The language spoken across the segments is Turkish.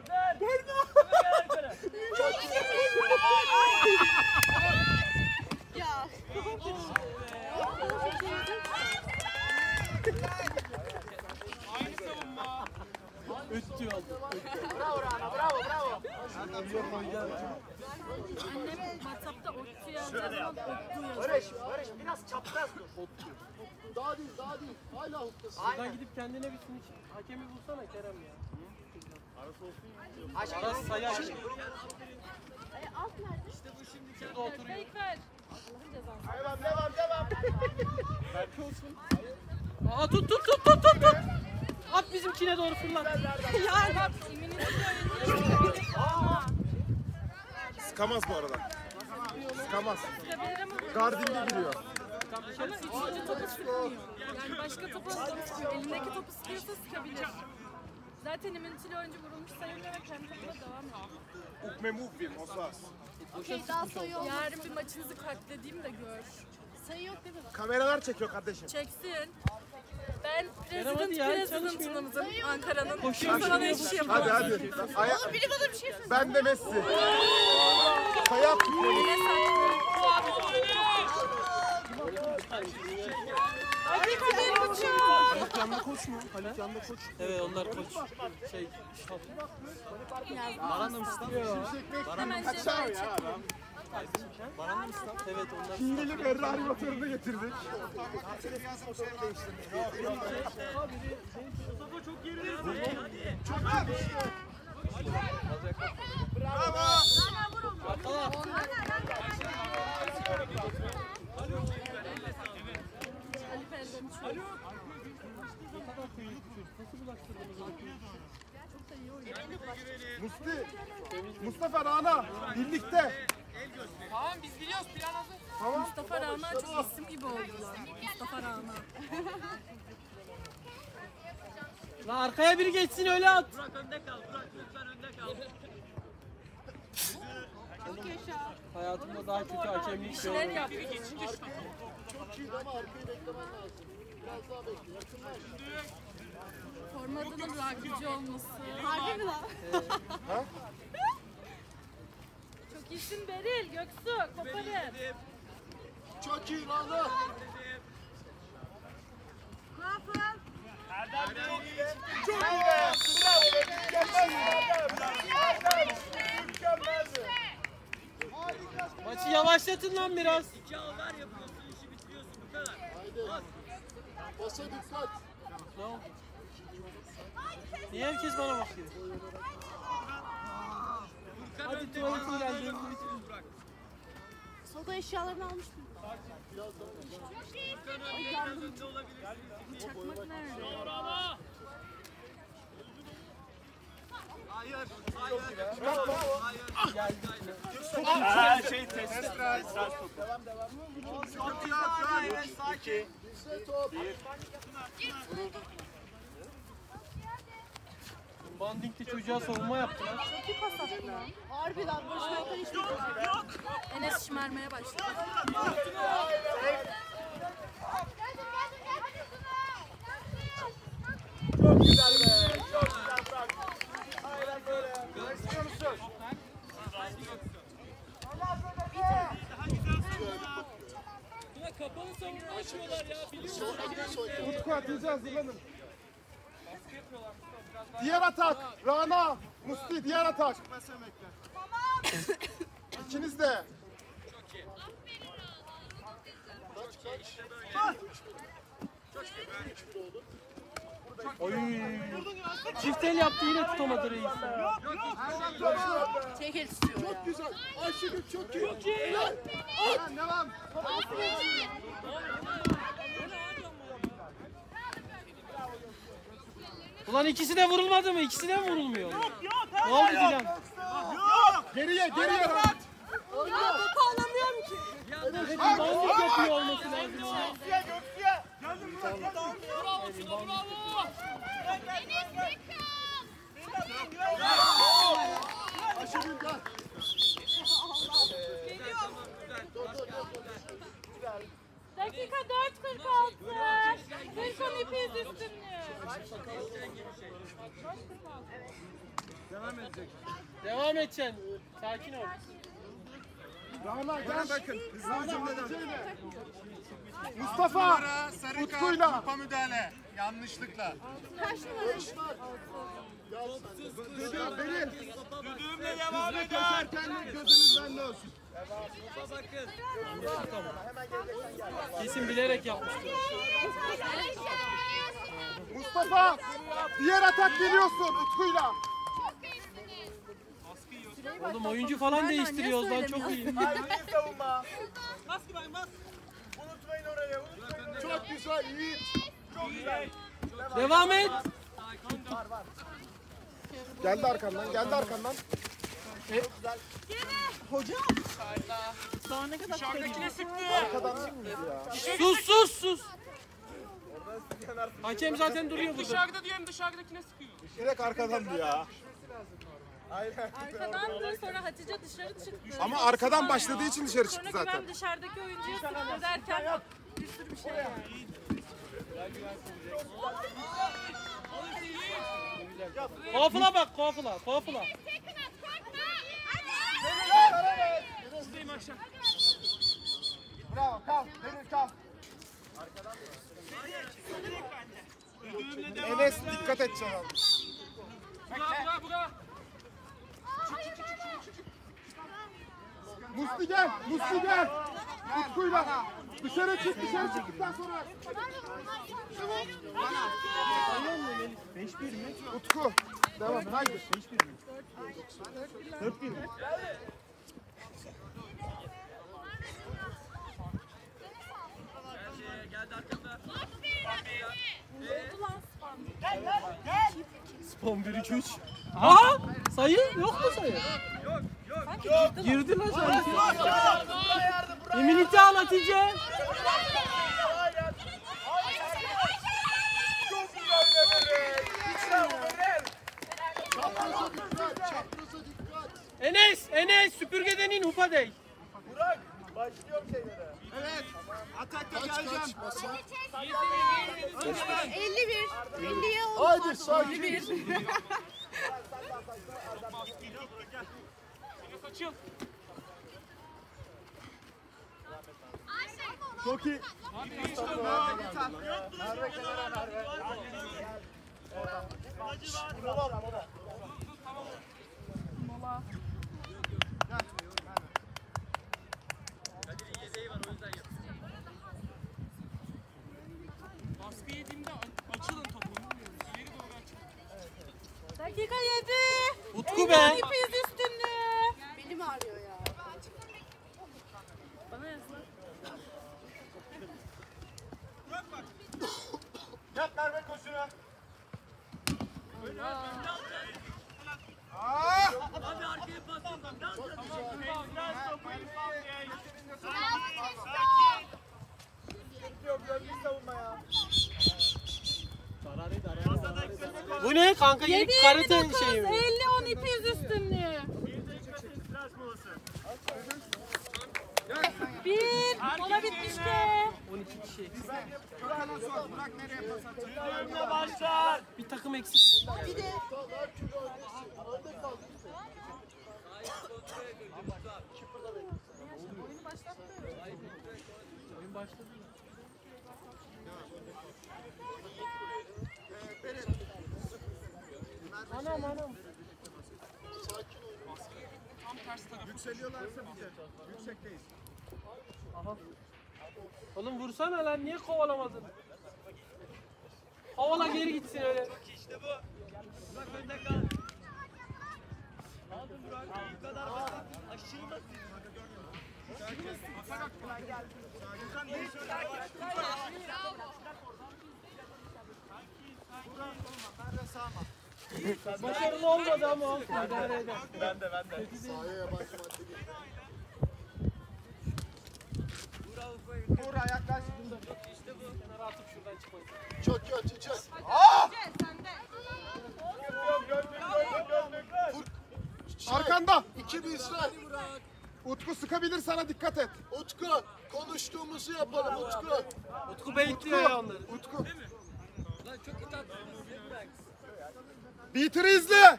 Hazır. Gelme. Çok güzel. Ya. Aynı savunma. Üstü oldu. Bravo Rana, bravo, bravo. Annem WhatsApp'ta otçu yazıyor. Barış, Barış biraz çapraz dur. Daha değil, daha değil. Hala hoptasın. Buradan gidip kendine bir Snitch hakemi bulsana Kerem ya. Arası olsun. Arası sayar. Alt nerede? İşte bu şimdi kendi oturuyor. Devam, devam, devam. Belki olsun. Aa tut, tut, tut, tut, tut. At bizimkine doğru fırlat. Ya. Sıkamaz bu arada. Sıkamaz. Gardin'de giriyor. Ama üçüncü topu sıkmıyor. Yani başka topu sıkmıyor. Elindeki topu sıkıyorsa sıkabilir. Zaten iminitli oyuncu vurulmuş sayılarak hem topuna devam ediyor. Ukmem ukbim, osas. Okey, daha sayı olmaz. Yarın bir maçınızı katledeyim de gör. Sayı yok değil mi? Kameralar çekiyor kardeşim. Çeksin. Ben President'ımızın, Ankara'nın. Koşuyor sana ne iş yapamaz. Hadi hadi. Oğlum biri bana bir şey söyle. Ben de Messi. Sayı atmıyor. Yine saçma. Hadi kaderim uçuyor. Halit yanında koç mu? Halit yanında koç. Evet onlar koç. Şey, şap. Baran da mıslan? Baran da mıslan? Baran da mıslan? Evet onlar. Hingeli Ferrari motorunu getirdik. Mustafa çok gerilir. Çok abi. Bravo. Bakalım. Alo. Ne kadar kıyıp nasıl bulaştırdınız? Çok da iyi oynuyor. Mustafa Rana birlikte. El göster. Tamam biz biliyoruz plan hazır. Tamam. Mustafa Rana çok isim gibi oldular. Mustafa Rana. La arkaya biri geçsin öyle at. Burak önde kal. Burak lütfen önde kal. Çok yaşa. Hayatımda daha kötü hakemlik gördüm. Çok iyi ama arkayı beklemen lazım. Biraz daha bekle. Formadının rakici olması. Harbi mi lan? Çok iyisin Beril, Göksu, koparın. Çok iyi lan lan. Kuafın. Erdem iyi. Çok iyi be. Bravo be. Mükemmel. Erdem. Mükemmel. Maçı yavaşlatın lan biraz. İki ağlar yapıyorsun. Basa dikkat. Niye herkes bana bakıyor? Hadi tuvaletin geldi. Soda eşyalarını almıştım. Çakmak nerede? Hayır, hayır. Hayır. Aa, şey test. Devam. Sakin ol, evet sakin. Banding'de çocuğa savunma yaptılar. Çok iyi pas attı. Harbiden boşuna karıştı. Enes şımarmaya başladı. Çok güzel be. Çok güzel. Aynen böyle. Görüşüyor musun? Kapalı savunma açıyorlar ya, biliyorsunuz. Utku atacağız ulanım. Diğer atak, Rana, Musti diğer atak. İkiniz de. Çok iyi. Çift el yaptı yine tutamadı reis. Tek el istiyor. Çok güzel. Ayşegül çok iyi. Devam. Ulan ikisi de vurulmadı mı? İkisi de mi vurulmuyor? Ne oldu Dilan? Geriye geriye. Ya topu alamıyorum ki. Bandit yapıyor olması lazım. Göksü'ye Göksü'ye. Geldim Murat. Bravo şuna bravo. Enes Bekkan. Geliyorum. Dakika 4.46. Kırkon ipi üstünlüğü. Devam edecek. Devam edeceksin. Sakin ol. Rana gel. Bakın. Hızlı hücumda. Mustafa. Utku'yla. Topa müdahale. Yanlışlıkla. Kaç numara? Düdüğüm benim. Düdüğümle devam edin. Gözünüzden de olsun. Kesin bilerek yapmıştır. Mustafa, diğer atak geliyorsun Utku'yla. Oğlum oyuncu falan değiştiriyoruz lan, çok iyi. Hayır savunma. Maske bak, maske. Unutmayın oraya. Çok güzel, iyi. Çok güzel. Devam et. Geldi arkandan, geldi arkandan. Çok güzel. Hocam. Daha ne kadar dışarıdakine sıktı. Arkadan çıktı ya. Sus sus sus. Hakem zaten duruyor burada. Dışarıda diyorum, dışarıdakine sıkıyor. Direkt arkadan bu ya. Arkadan da sonra Hatice dışarı çıktı. Ama arkadan başladığı için dışarı çıktı zaten. Sonra güven dışarıdaki oyuncuya sıkıyor derken bir sürü bir şey var. Kofla bak, kofla, kofla. Bravo, kalk, Demir kalk. Enes dikkat et canım. Bura, bura. Muslu gel, Muslu gel. Utkuyla. Dışarı çık, dışarı çıktıktan sonra. Utku, devam, haydi. 4-1 mi? Geldi arkamda. Gel gel gel. Spam 1-2-3. Aha! Sayı yok mu sayı? Yok yok. Sanki girdi lan sanki. Eminlikle al Hatice. Çok güzel bebek. Çapraza dikkat. Enes, Enes süpürgeden in Hupa dey. Burak başlıyorum şeylere. Evet. Atakta geleceğim. 51. 50'ye 10. Haydi sakin. 51. Çok iyi. Mola. Baskı yediğimde açılın topu. İleri doğru açılın. Dakika 7. Utku be. Hepiniz üstünlü. Belim ağrıyor ya. Bana yazın. Bırak bak. Yat Merve koşuna. Öyle at. Abi arkaya basın. Dans edin. Biraz topu elif al diye. Sakin. Bu ne kanka, yeni karate şeyi mi? 50-10 ipiz üstünlüğü. 1 mola bitmişti. 12 kişi. Bir takım eksik. Bir de. Oyunu başlattı. Oyun başladı mı? Anam anam. Tam ters taraf. Yükseliyorlarsa bize. Yüksekteyiz. Aha. Oğlum vursana lan, niye kovalamadın? Kovala geri gitsin öyle. İşte bu. Bak önde kal. Aldın Burak. Bu kadar basit. Aşırı basit. Atak kolay geldi. Yukan ne söylüyor? Başarılı olmadı ama. Ben de. Sahaya başlamak gibi. Vur ayaklar şimdi. İşte bu. Kenara atıp şuradan çıkmayın. Çok kötü, çok. Aaa! Gördük. Arkanda. 2-1. Utku sıkabilir sana, dikkat et. Utku, konuştuğumuzu yapalım Utku. Utku bekliyor ya onları. Utku. Lan çok itaat. Beater'ı izle.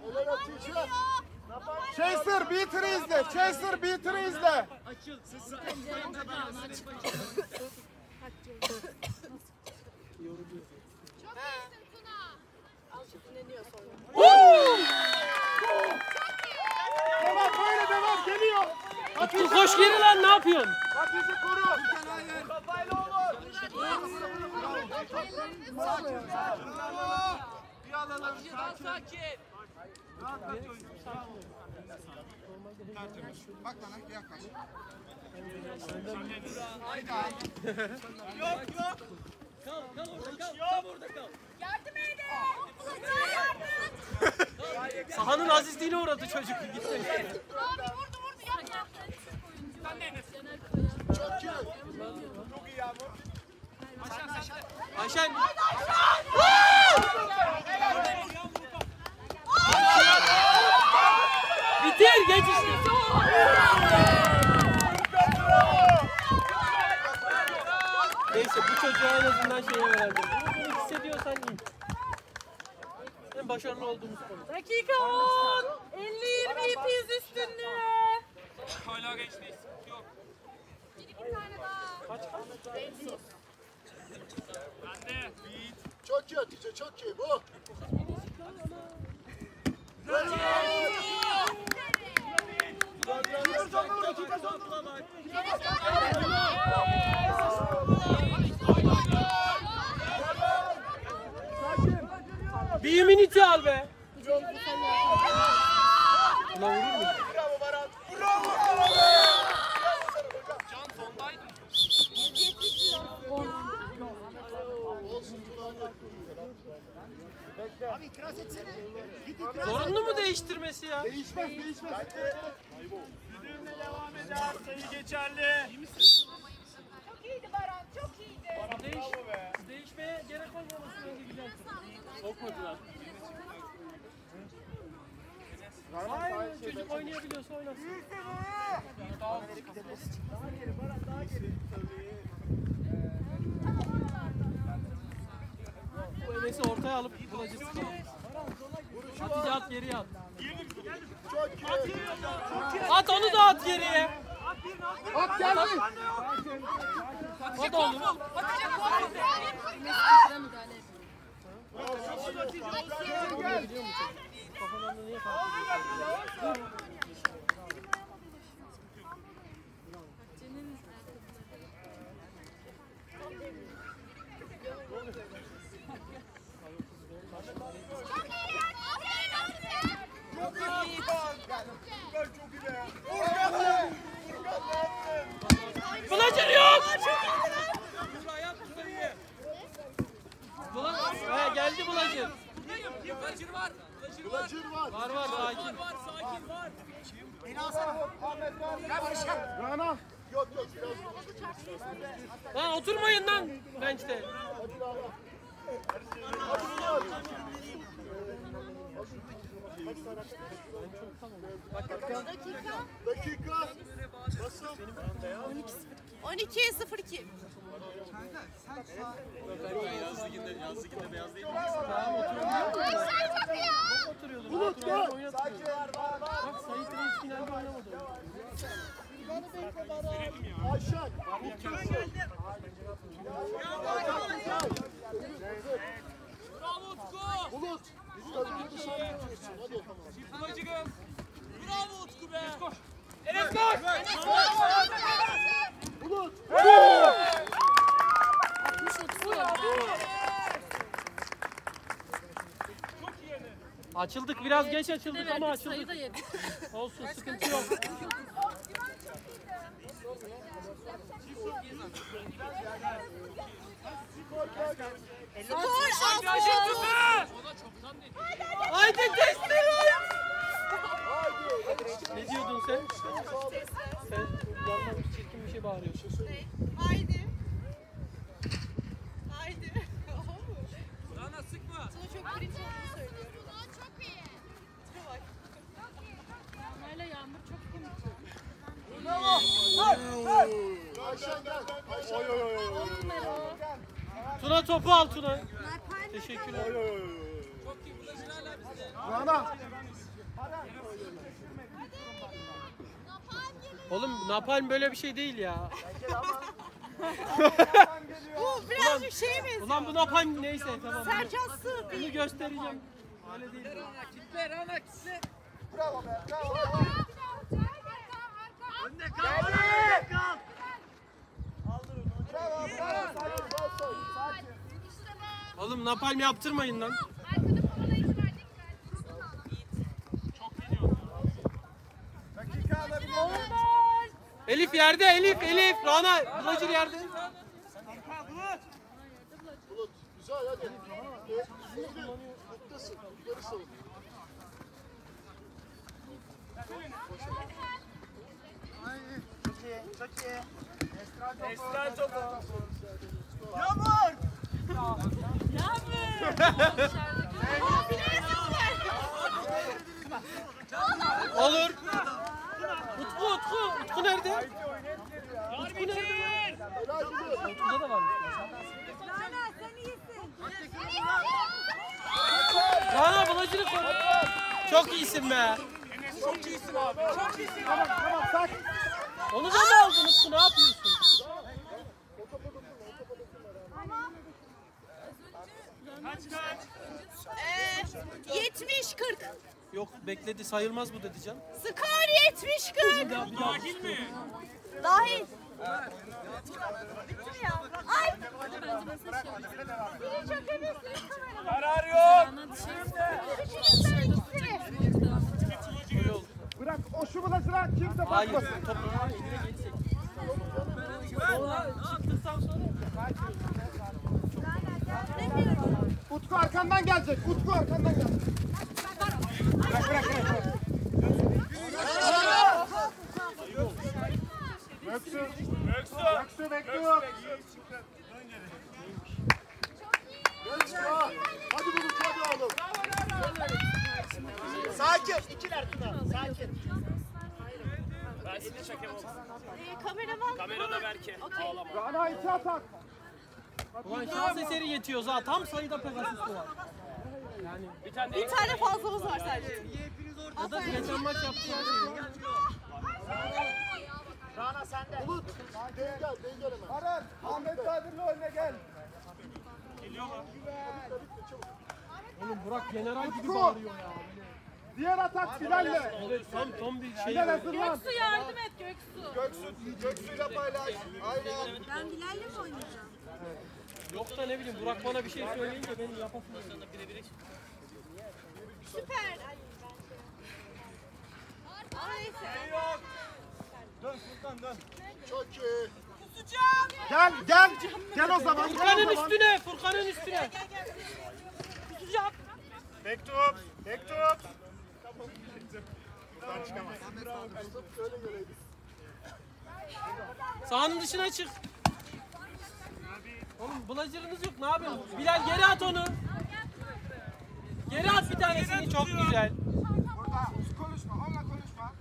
Chaser Beater'ı izle. Chaser Beater'ı izle. Devam, böyle devam, geliyor. Dur koş geri lan, ne yapıyorsun? Hatice koru. Kafayla olur. Bir alalım. Sakin. Rahat rahat oyun. Bak bana yaklaş. Haydi. Yok yok. Kal orada. Yardım edin. Yardım. Sahanın azizliğine uğradı çocuk. Abi vurdu. Yaptı. Sen neredesin? Çok iyi. Çok iyi Yağmur. Ayşen. Bitir geç işte. Neyse bu çocuğa en azından şeye verdim. Bunu hissediyorsan iyi. En başarılı olduğumuz konu. Dakika 10. 50-20 ipiz üstünlüğü. Hala gençliği sıkıntı yok. Bir iki tane daha. Kaç? Benziz. Anne. Çok iyi Hatice, çok iyi bu. Bravo. Bir minute al be. Bravo Baran. Bravo. Can sondaydı. Abi itiraz etsene. Zorunlu mu değiştirmesi ya? Değişmez. Düdüğümle devam eder. Sayı geçerli. İyi misin? Çok iyiydi Baran. Çok iyiydi. Baran bravo be. Değişmeye gerek olmaması gerekiyor. Sokmadılar. Hayır, çocuk oynayabiliyorsa oynasın. Daha geri Baran, daha geri. Neyse ortaya alıp bulacağız. Hatice at geriye at. At onu da at geriye. At geldi. Hatice oğlum. Hatice kovalıyor. Lan oturmayın lan bençte. Dakika. 12:02. Yaz liginde beyaz değil mi? Tamam oturuyordum. Bulut da. Sakin var. Bak Sayın Trans finalde oynamadı. Aşağı. Bravo Utku. Bulut. Bravo Utku be. Enes koş. Bulut. Açıldık biraz geç açıldık ama açıldık. Olsun sıkıntı yok. Haydi destek ol. Ne diyordun sen? Sen yandan çirkin bir şey bağırıyorsun. Haydi. Sana sıkma. Sana çok kritik olduğunu söylüyorum. Çok iyi. Anayla Yağmur çok komik. Bravo. Tuna topu al Tuna. Teşekkürler. Çok iyi. Bulacın hala bize. Rana. Oğlum napalm böyle bir şey değil ya. Bu birazcık şey mi? Ulan bu napalm neyse tamam. Sercan sığ değil. Bunu göstereceğim. Öyle değil. Kitle Rana kitle. Bravo be. Bravo. Önde kal. Önde kal. Aldır onu. Bravo. Bravo. Sakin. Sakin. Oğlum napalm yaptırmayın lan. Elif yerde, Elif, Rana, Bulacır yerde. Bulut, güzel hadi. Noktasın, yukarı savun. Çok iyi, çok iyi. Esra topu. Yağmur! Yağmur! Olur. Utku nerede? Utku nerede? Utku'da da varmış. Rana sen iyisin. Rana Bulacır'ı koru. Çok iyisin be. Çok iyisin abi. Çok iyisin. Tamam bak. Onu da mı aldın Utku? Ne yapıyorsun? Kaç? 70-40. Yok bekledi sayılmaz bu dedi can. Skor 70-40. Dahil mi? Dahil. Ay. Biri çok eminsin. Karar yok. Bırak o şu bulasına kimse bakmasın. Utku arkandan gelecek. Utku arkandan gelecek. Bırak. Möksü. Hadi bunu hadi oğlum. Sakin. İkiler Tuna. Sakin. Ben sizi çekemem. Kameraman. Kamerada belki. Rana iki atak. Ulan şans eseri yetiyor zaten. Tam sayıda Pegasus'u var. Yani bir tane fazlamız var sadece. O da geçen maç yaptığı şey. Rana sende. Bulut. Gel. Arar. Ahmet Kadir'in önüne gel. Geliyor mu? Oğlum Burak general gibi bağırıyor ya. Diğer atak Filal'le. Tam bir şey. Göksu yardım et Göksu. Göksu'yla paylaş. Aynen. Ben Bilal'le mi oynayacağım? Evet. Yok da ne bileyim Burak bana bir şey söyleyince beni yapasın. Süper. Dön Furkan dön. Çok iyi. Kusacağım. Gel o zaman. Furkan'ın üstüne. Kusacağım. Mektup. Buradan çıkamaz. Sahanın dışına çık. Oğlum Bulacır'ınız yok ne yapıyorsun? Bilal geri at onu. Geri at bir tanesini çok güzel. Konuşma, onunla konuşma.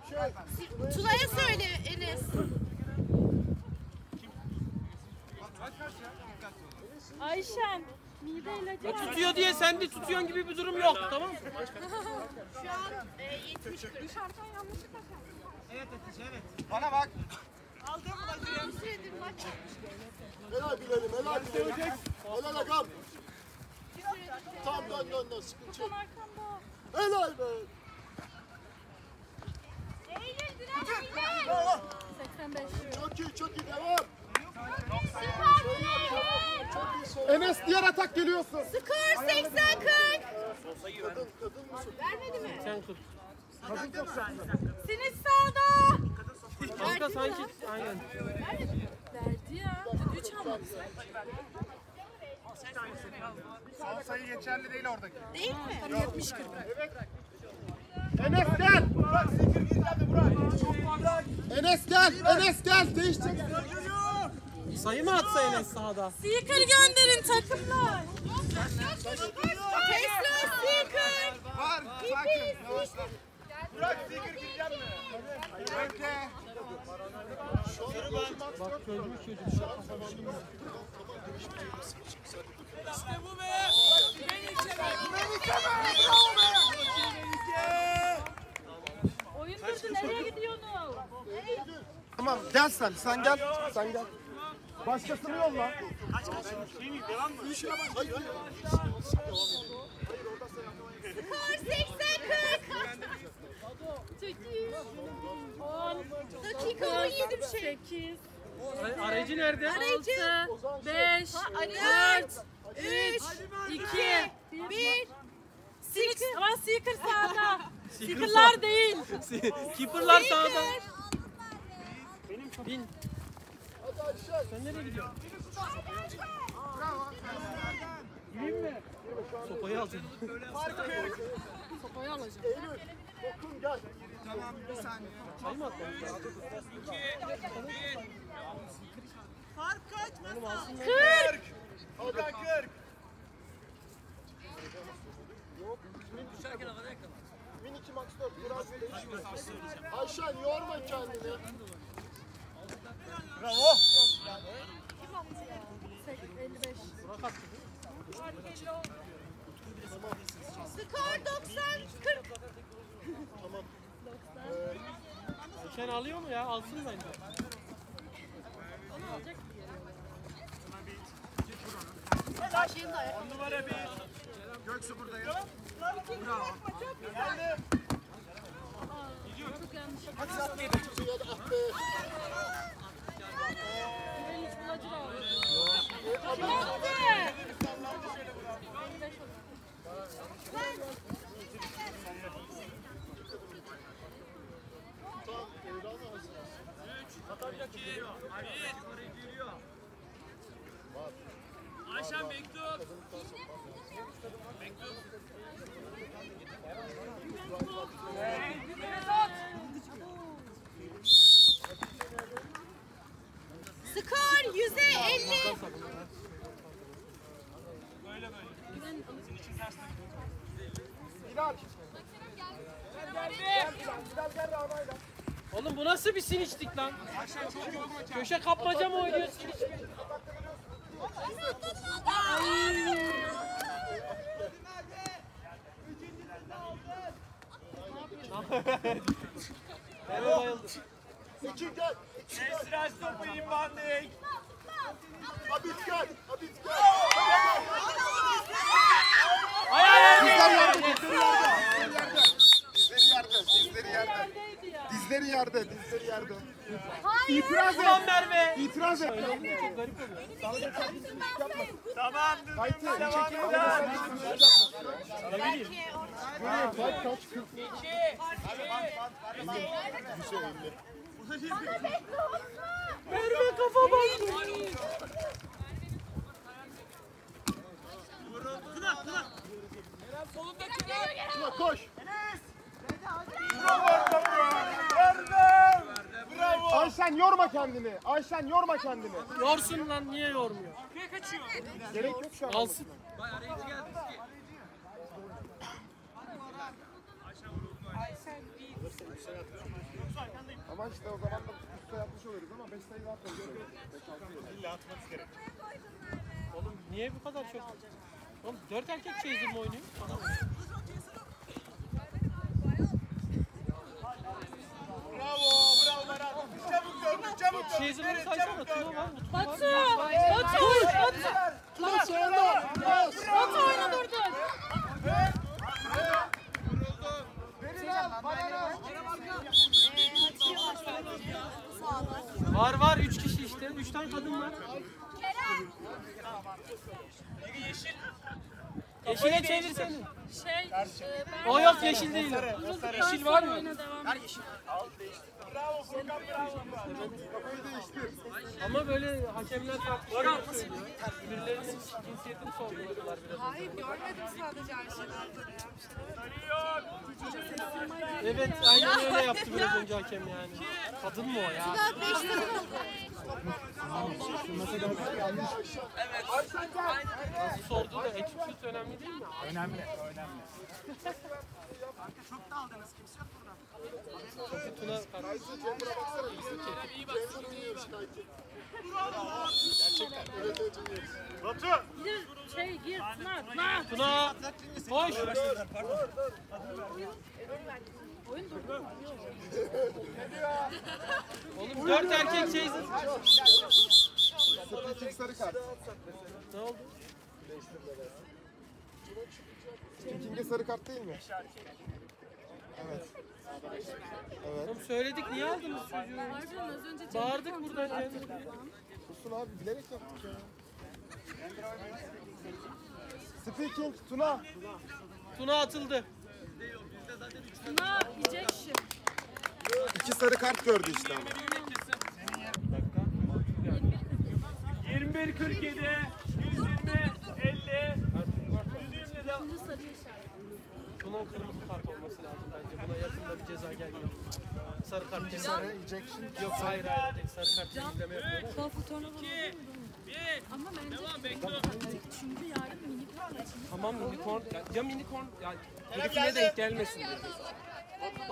Tuna'ya söyle Enes. Ayşen. Ya tutuyor diye sen de tutuyorsun gibi bir durum yok tamam mı? Şu an 70 kırk. Dışarıdan yanlışlıkla sen. Evet Hatice evet. Bana bak. Aldım Bulacır'ı. Bir süredir maç yapmıştı. Helal bilelim. Helal akam. Tam dön. Sıkıntı yok. Helal be. Eylül biraz Eylül. 85. Çok iyi devam. Enes diğer atak geliyorsun. Skor 80-40. Vermedi mi? 80-40. Kadın yok sende. Sinir sağda. Kanka sanki aynen. Verdi ya. 3 hamle. Son sayı geçerli değil oradaki. Değil mi? 70-40. Evet. Enes gel. Enes gel. Değişecek. Sayı mı atsa Enes sahada? Seeker gönderin takımlar. Tesla Seeker. Var. Sakin. Bırak Seeker gireceğim mi? Bekle. Bak çocuk. İşte bu be. Beni çeker. Gel sen, sen gel. Sen gel. Başkasını yolla. Kaç. Şey mi? Devam mı? Hayır. Dakikamı yedim şey. 8. Aracı nerede? Aracı. 5, 4, 3, 2, 1. Six. Ama seeker sağda. Seeker'lar değil. Keeper'lar sağda. Benim çok. Bin. Hadi Ayşe. Sen nereye gidiyorsun? Bravo. Gireyim mi? Sopayı alacağım. Sopayı alacağım. Eylül. Dokun gel. Tamam bir saniye. Çay mı attın? 2, 1. Fark kaçmasa. 40. O da 40. Düşerken havada yakalar. Min 2 max 4 biraz değişiyor. Ayşen yorma kendini. Bravo. Kim attı ya? 55. Burak attı. Skor 90-40. Tamam. Ayşen alıyor mu ya? Alsın bence. Onu alacak. Ayşen'in de ayakkabı. 10 numara bir. Göksu burada ya. Bravo. Geldim. Gidiyor. Hadi sat geri. Ah be. Ben hiç bulacır abi. Yaptı. Ayşen bekliyorum. Bekliyorum. Skor 150. Böyle. Senin için ters. Bilal. Gel. Oğlum bu nasıl bir Snitch'lik lan? Köşe kapmaca mı oynuyor Snitch? Eve bayıldı. Esraj topu inbandik. Abit gel. Abit gel. Dizleri yerde. Hayır. İtiraz et. Merve. İtiraz et. Çok garip oluyor. Tamam. Merve kafa bak. Kınak. Solundaki koş. Ayşen yorma kendini. Yorsun lan, niye yormuyor? Arkaya kaçıyor. Gerek yok şu an. Alsın. Bay arayıcı geldi ki. Ayşen değil. Ama işte o zaman da tutuşta yapmış oluruz ama 5 sayı daha koyuyoruz. İlla atmanız gerek. Oğlum niye bu kadar çok? Oğlum 4 erkek çeyizim oynuyor. Çeyizimleri saysana, Tuna var, Utku var. Batu! Batu oyunu durdun! Vuruldu! Var 3 kişi işte, 3 tane kadın var. Yeşile çevir seni. O yok, yeşil değil. Yeşil var mı? Bravo Furkan, bravo. Kafayı değiştir. Ama böyle hakemler farklı. Birilerinin cinsiyetini sorguluyorlar biraz. Hayır, görmedim sadece Ayşe'den. Evet, aynen öyle yaptı biraz önce hakem yani. Kadın mı o ya? Evet. Nasıl sordu da etüt önemli değil mi? Önemli. Kanka çok daldınız, kimse yok burada. Tuna karşısı Cemre baksana iyi bak. Gerçekten Batu. Gir Tuna. Tuna. Boş. Oyun durdu. Oğlum 4 erkek şey. Split sarı kart. Ne oldu? Çekimde sarı kart değil mi? Evet. Evet. Oğlum söyledik, niye aldınız çocuğu? Bağırdık burada. Kusun abi, bilerek yaptık ya. Speaking Tuna. Tuna atıldı. Tuna yiyecek şimdi. 2 sarı kart gördü işte ama. 21-47, 120-50. Şimdi sarı işaret. Bunun kırmızı kart olması lazım bence. Buna yakında bir ceza gelmiyor. Sarı kart ceza. Sarı ejection. Yok hayır hayır. Sarı kart cezaleme yapıyor. Topu turnuva oldu mu? Ama bence devam bekliyorum. Çünkü yarın minikorn var. Tamam minikorn. Ya minikorn ya herifine denk gelmesin.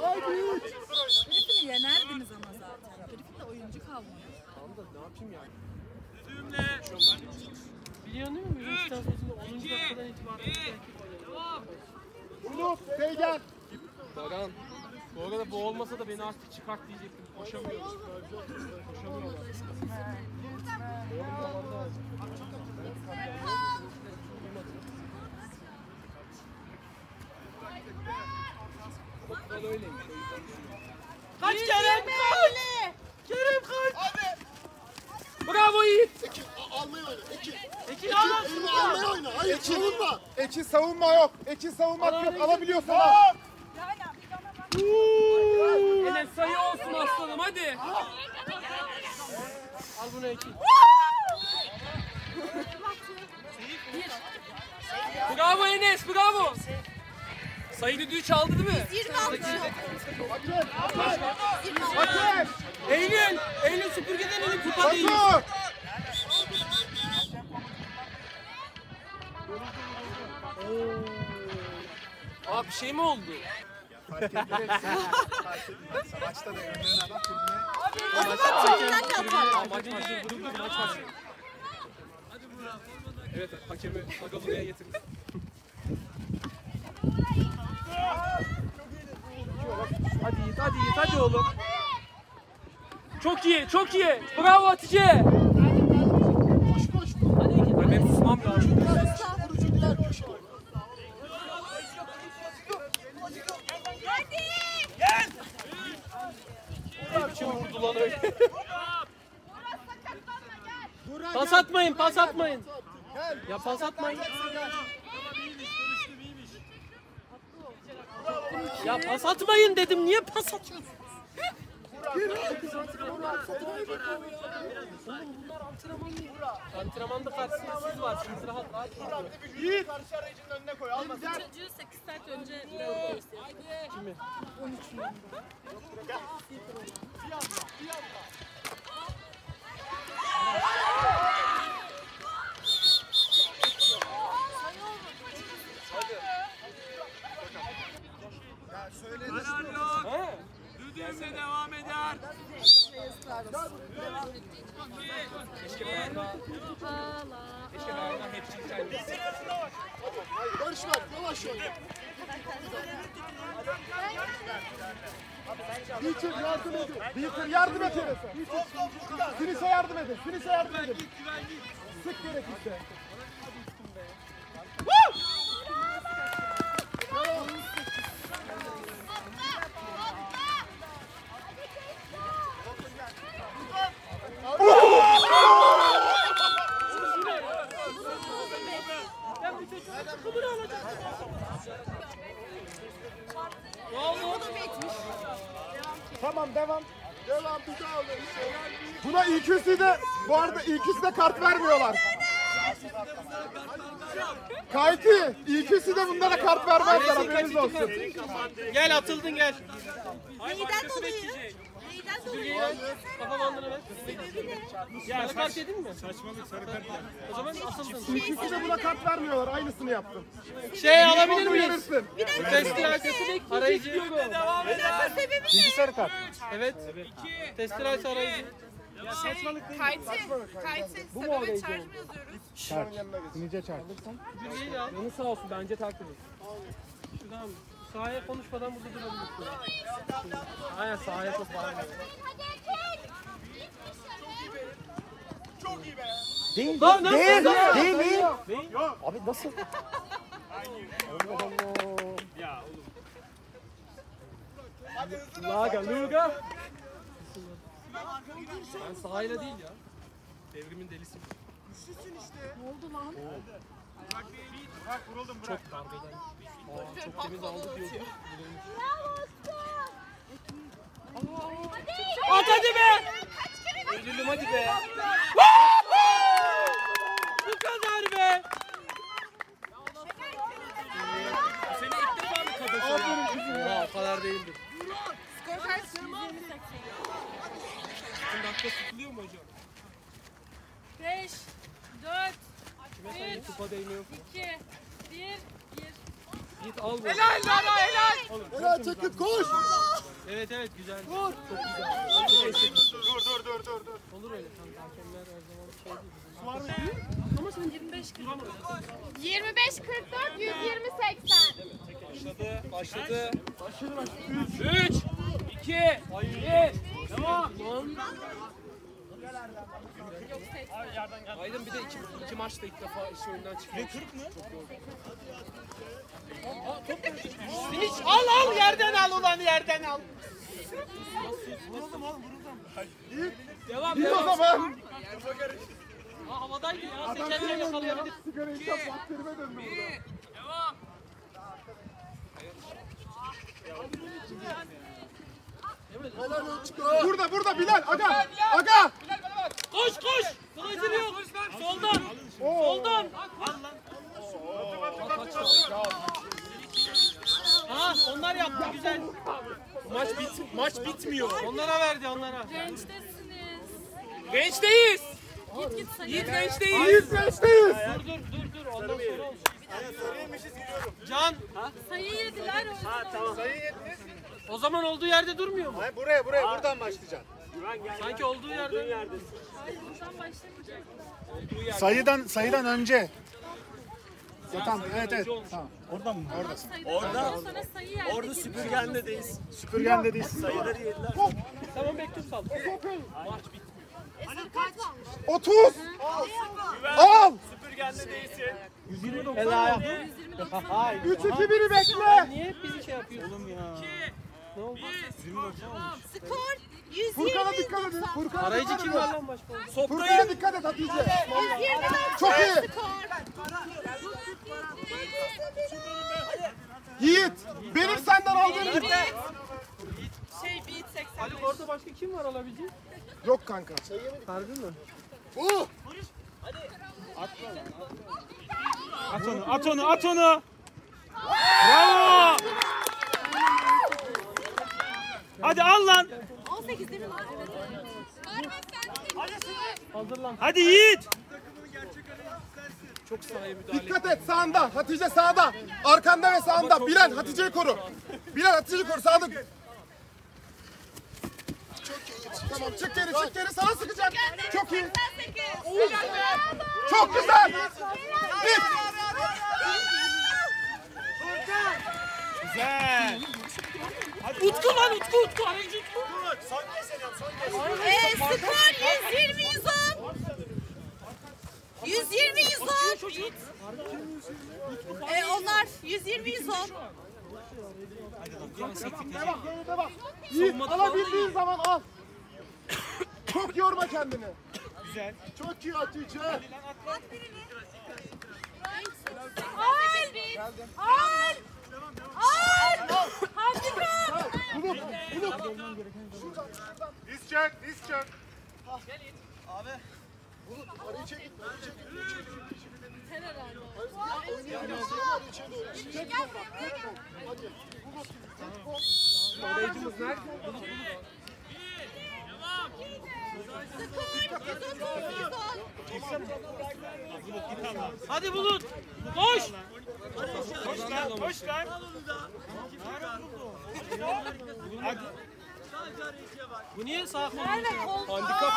Ay büyük. Herifini yenerdiniz ama zaten. Herifin de oyuncu kalmıyor. Tamam da ne yapayım yani? Düdüğümle. Biliyor musun? 3, 2, 1. Devam. Ulup, Peygan! Doran, bu arada bu olmasa da beni artık çıkart diyecektim. Koşamıyorum. Koşamıyorum. Kaç Kerem, kaç! Kerem kaç! Bravo Yiğit! Ekin, almayı oyna, Ekin! Ekin almayı oyna, hayır Ekin. Savunma! Ekin savunma yok, Ekin savunmak yok, Ekin. Alabiliyorsan al! Hele sayı olsun aslanım, hadi! Al bunu Ekin! Bravo Enes, bravo! Sayı düdüğü çaldı değil mi? 26. Bakın! Eylül! Eylül süpürgeden elin kupa değil. Bakın! Aa bir şey mi oldu? Fark ettireyim seni. Maçta da gördüğün adam filmine. Abi! Maç maçı. Hadi Burak. Evet hakemi aga buraya getirin. Hadi Yiğit, hadi Yiğit, hadi oğlum. Çok iyi, çok iyi. Bravo Hatice. Koş. Hadi Yiğit. Ben susmam lazım. Hadi. Gel. Ne biçim vurdu lan öyle. Pas atmayın, pas atmayın. Ya pas atmayın. Ya pas atmayın dedim, niye pas atıyorsunuz? Bunlar antrenman değil. Antrenmanda karşısında siz varsınız, rahat. Yiğit! Karşı arayıcının önüne koy, almasın. Çocuğu 8 saat önce bırakmak istiyorum. Kimi? 13 numara. Gel. Bir anda. Düdüğümle devam eder. Keşke ben daha... Keşke ben daha hepsini kendim. Barış var, yavaş ol. Beaker yardım edin. Beaker yardım edin. Sinise yardım edin. Sinise yardım edin. Sık gerekirse. Tamam devam. Devam bir daha olur. Buna ikisi de bu arada ikisi de kart vermiyorlar. Kayti ikisi de bunlara kart vermezler, haberiniz olsun. Gel atıldın gel. Neyden dolayı? Kafa bandını ver. Ya kart yedin mi? Saçmalık sarı kart. O zaman asıldın. İkisi de buna kart vermiyorlar. Aynısını yaptım. Şey alabilir miyiz? Testi arkasını arayıcı yok. İkinci sarı kart. Evet. Testi arayıcı. Kayıtsız sebebe çarj mı yazıyoruz? Şarj. Nice çarj. Yeni sağ olsun bence takdir et. Şuradan mı? Sahaya konuşmadan burada durabilirsin. Aynen sahaya çok bağırma. Çok iyi be. Değil, değil, değil, değil, değil. Abi nasıl? Ya oğlum. Luga, Luga. Ben sahayla değil ya. Devrimin delisi. Güçlüsün işte. Ne oldu lan? Bırak değil, bırak vuruldum bırak. Çok darbe geldi. Çok temiz aldık diyor. Bravo usta. At hadi be. Ödülüm hadi be. Bu kadar be. Seni ilk defa mı kadar? O kadar değildir. Skor kaç? 10 dakika tutuluyor mu hocam? 5, 4, 3, 2, 1, 1. Git al bunu. Helal Lara helal. Helal çekip koş. Evet evet güzel. Dur. Çok güzel. Dur. Olur öyle tamam. Hakemler her zaman şey değil. Su var mı? Ama sen 25-40. 25-44 120-80. Başladı. 3, 2, 1. Devam. Aydın bir de iki maçta ilk defa iş oyundan çıkıyor. Ne 40 mı? Çok yorgun. Snitch al yerden al ulan yerden al. Vuruldum. Devam. Havadaydı ya. Seçenleri yakalayabilir. Sigarayı da bakterime döndü burada. Devam. Burada Bilal aga. Koş. Kılıcını yok. Soldan. Aha onlar yaptı güzel. Maç bitmiyor. Onlara verdi onlara. Gençteyiz. Gençteyiz. Dur. Ondan sonra olsun. Sayıymışız giriyorum. Can. Sayı yediler o yüzden. Tamam. Sayı yediniz. O zaman olduğu yerde durmuyor mu? Hayır buraya buradan başlayacaksın. Sanki olduğu yerden. Hayır buradan başlamayacak. Sayıdan önce. Ya tamam evet. Tamam. Oradan mı? Orada. Orada süpürgendeyiz. Sayıları yediler. Tamam bekle sal. Maç bitmiyor. Hani kaç? 30. Al. Süpürgende değilsin. 120-90. 3-2-1'i bekle. Niye bizi şey yapıyorsun? Oğlum ya. Skor 120. Furkan'a dikkat edin. Arayıcı kim var lan başka? Furkan'a dikkat et Hatice. Çok iyi. Yiğit, benim senden aldığım gibi. Yiğit 80. Ali orada başka kim var alabileceği? Yok kanka. Sardın mı? Hadi. At onu. Bravo. Hadi al lan. 18 değil mi lan? Hazırlan. Hadi Yiğit. Çok sahaya müdahale. Dikkat et sağında. Hatice sağda. Arkanda ve sağında. Bilal Hatice'yi koru. Sağda. Tamam çık geri. Sana sıkacak. Çok iyi. Çok güzel. Git. Güzel. Utku lan. Arayıcı. Skor 120-110. Onlar 120-110. Devam. Alabildiğin zaman al. Çok yorma kendini. Güzel. Çok iyi Hatice. At birini. Al. Hatice. Diz çek. Gelin. Abi. Bulut araya çekil. Sen herhalde. Hadi Bulut. Koş lan. Hadi. Bu niye sağ kolu? Handikap.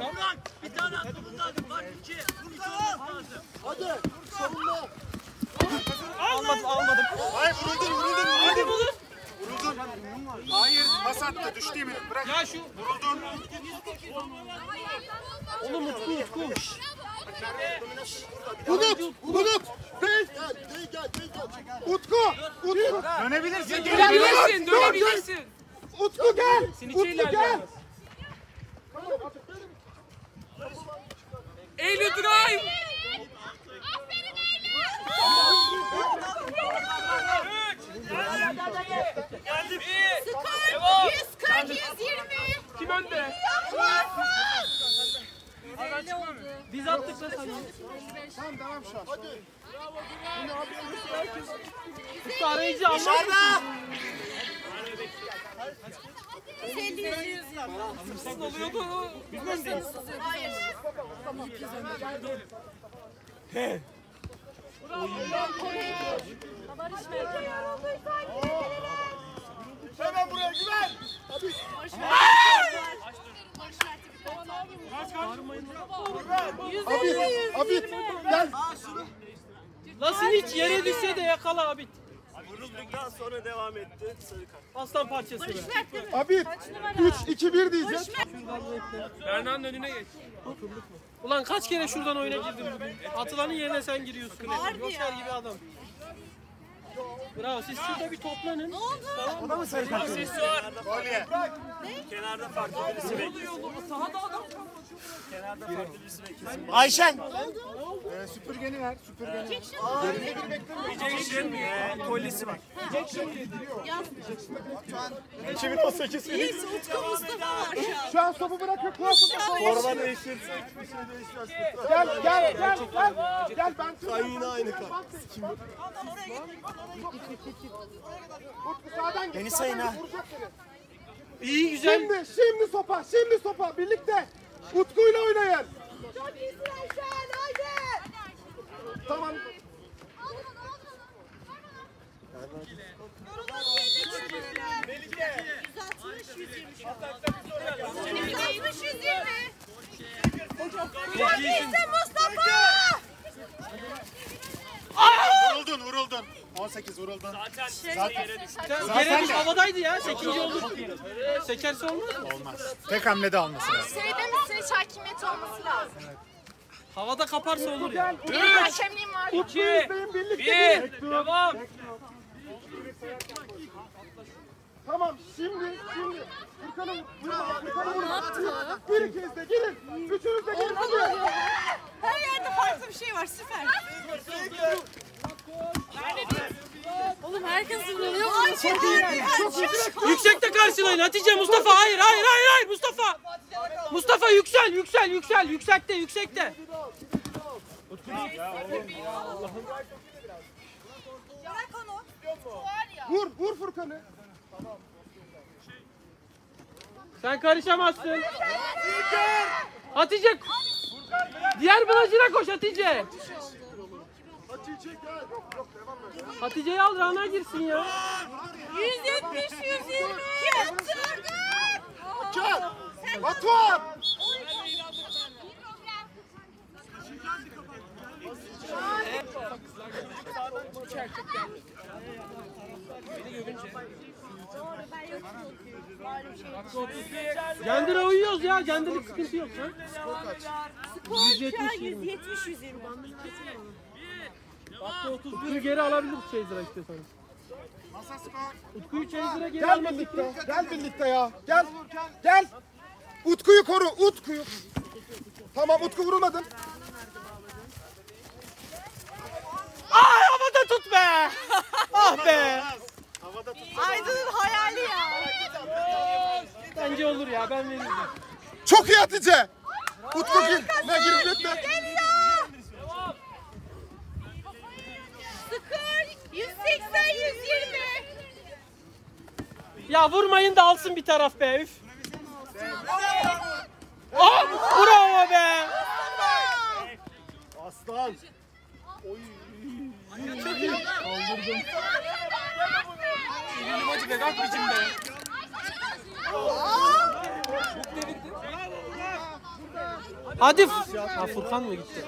Burak. Bir tane atmamız lazım. Var 2. Hadi. Savunma. Almadım. attı, düştü mü? Bırak. Ya şu. Vuruldun. Oğlum tutmuş. Bulut. Gel. Utku. Dönebilirsin. Utku gel. Utku gel. Eylül drive. Aferin Eylül. 140, 120. Kim önde? Biz attık da sanki. Tamam devam şu an. Hadi. Bravo Güven. Arayıcı ama. Dışarıda. Hadi. Oluyordu. Biz öndeyiz. Hayır. He. Bravo. Barış verdi ya. Hemen buraya Güven. Hadi. Abit gel. La Snitch yere düşse de yakala Abit. Vurulduktan sonra devam etti. Sarı kart. Aslan parçası. Abit 3-2-1 diyeceğiz. Berna'nın önüne geç. Ulan kaç kere şuradan oyuna girdin bugün. Atılanın yerine sen giriyorsun. Yoker gibi adam. Bravo, siz şurada bir toplanın. Ne oldu? O da mı sarı kart? Sesi var. Kenarda farklı birisi bekliyor. Sahada adam. Kenarda farklı birisi bekliyor. Ayşen. Ne oldu? Süpürgeni ver. Süpürgeni. Yerine bir beklemiyor. Rejection kolyesi var. Rejection diyor. Şu an 2018 senin. İyi, Utku Mustafa var şu an. Şu an topu bırakıyor. Orada değişir. Gel ben söyleyeyim. Yine aynı kart. Kim bu? Git. Beni sayın ha. İyi güzel. Şimdi sopa birlikte. Utku'yla oynayın. Çok iyisin Ayşen, haydi. Tamam. Melike. 160-120. Çok iyisin Mustafa. Vuruldun. 18 vuruldun. Zaten yere düştü. Yere düştü, havadaydı ya. 8. oldu. Sekerse olmaz mı? Olmaz. Tek hamlede alması lazım. Şeyde Snitch hakimiyeti olması lazım. Evet. Havada kaparsa olur ya. 3, 2, 1. Devam. Tamam şimdi. Fırkan'ı vurma. Bir kez de gelin. Üçünüz de gelin. Her yerde farklı bir şey var. Süper. Oğlum herkes vuruyor. Çok iyi. Yüksekte karşılayın Hatice, Mustafa. Hayır Mustafa. Mustafa yüksel. Yüksekte. Vur Furkan'ı. Sen karışamazsın. Hatice. Diğer blajına koş Hatice. Hatice'yi al, Rana girsin ya. 170-120. Kaçırdın. Batuhan. Gendire uyuyoruz ya. Gendirelik sıkıntı yok. Skor kaç? Skor 170-120. Utku'yu geri alabiliriz Chaser'a istiyorsan. Utku'yu Chaser'a geri almadık ya. Gel birlikte ya. Gel. Utku'yu koru. Tamam, Utku vurulmadın. Ay havada tut be. Ah be. Aydın'ın hayali ya. Bence olur ya, ben veririm. Çok iyi Hatice. Utku gir. Ne girip etme. Skor 180-120. Ya vurmayın da alsın bir taraf be. Üf. Oh, bravo be. Aslan. Oy. Çok iyi. Kaldırdım. Elini bacı be, kalk bicim be. Çok devirdi. Hadi. Ha, Furkan mı gitti?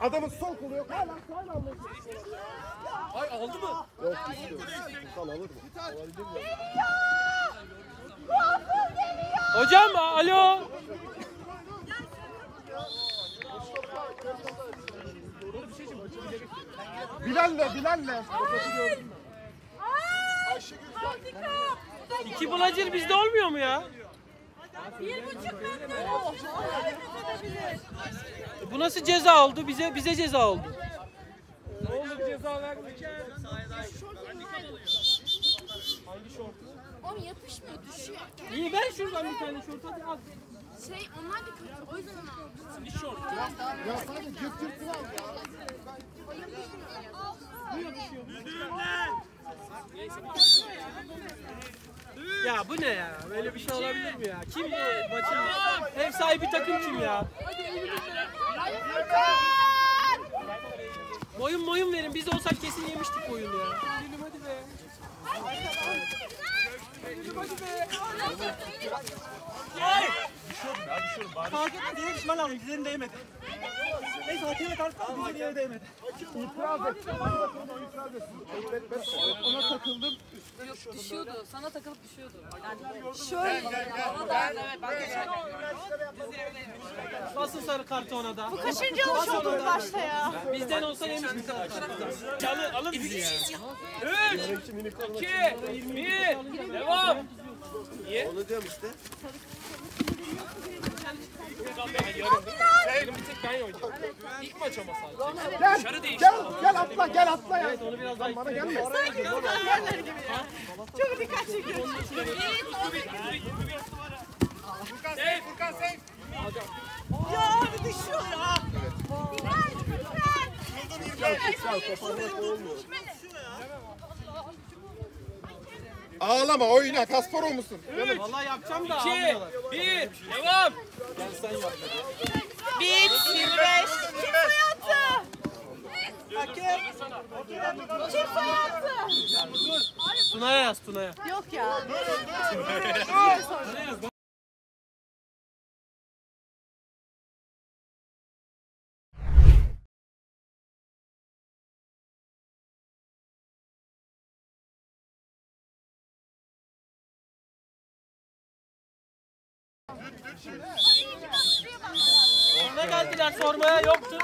Adamın sol kolu yok. Hala. Ay aldı mı? Yok istiyor. Kal alır mı? Geliyor! Kuaför geliyor! Hocam alo! Bilal'le. Ay! Harika! İki bulacır bizde olmuyor mu ya? 1,5 metre. Bu nasıl ceza oldu? Bize ceza oldu. Ne oldu ceza vermeyeceğiz? Hangi şort? Oğlum yapışmıyor, düşüyor. İyi ver şuradan bir tane şort hadi al. Şey onlar da kötü. O yüzden aldım. Bir şort. Ya sadece götürsün al. Ya bu ne ya? Böyle bir şey olabilir mi ya? Kim bu maçın ev sahibi takım kim ya? Boyun verin. Biz olsak kesin yemiştik boyunu ya. Gülüm hadi be. Gülüm hadi be. Ay! Düşüyorum ya, düşüyorum bari. Fark etmedi, hep düşman aldım. Gidelim değmedi. Neyse, hakeme tartıştım. Gidelim değmedi. İtiraz et. Ona takıldım. Yok, düşüyordu. Sana takılıp düşüyordu. Şöyle. Basın sarı kartı ona da. Bu kaçıncı alış oldu başta ya? Bizden olsa yemiş mi kadar? Alın bizi ya. 3, 2, 1. Devam. Niye? Onu diyorum işte. Bir tek ben oynayacağım. İlk maç ama sadece. Dışarı değişti. Gel atla ya. Evet, onu biraz daha bana gelme. Sanki kazananlar gibi ya. Çok dikkat çekiyorsun. Furkan safe. Ya abi düşüyor ya. Ağlama, oyna, Kasparov musun? 3, vallahi yapacağım da 2, 1, devam! Gel sen yap. 1-25. Kim hayatı? Hakem. Kim hayatı? Tuna'ya yaz, Tuna'ya. Yok ya. Tuna'ya yaz. Orada geldiler sormaya, yoktu.